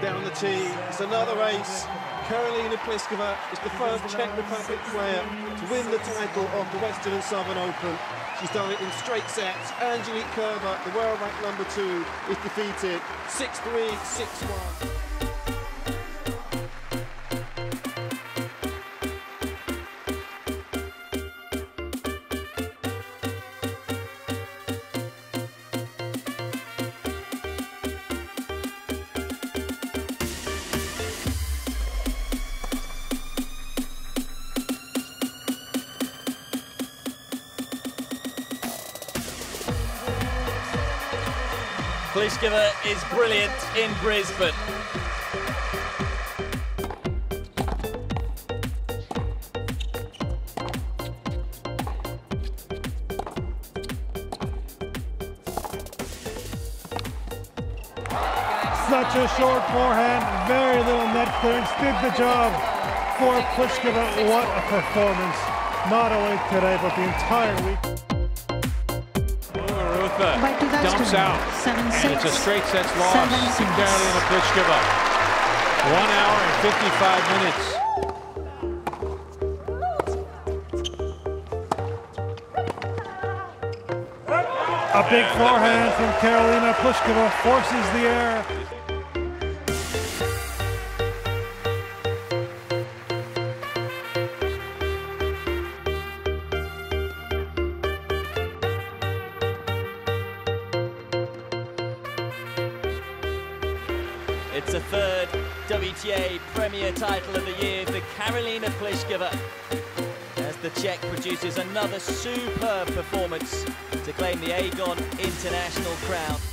down the tee. It's another ace. Karolina Pliskova is the first Czech Republic player to win the title of the Western and Southern Open. She's done it in straight sets. Angelique Kerber, the world-ranked #2, is defeated 6-3, 6-1. Pliskova is brilliant in Brisbane. Such a short forehand, very little net clearance, did the job for Pliskova. What a performance, not only today, but the entire week. Dumps out, and it's a straight sets loss to Karolina Pliskova. 1 hour and 55 minutes. A big forehand from Karolina Pliskova forces the air. It's the third WTA Premier title of the year for Karolina Pliskova, as the Czech produces another superb performance to claim the Aegon International crown.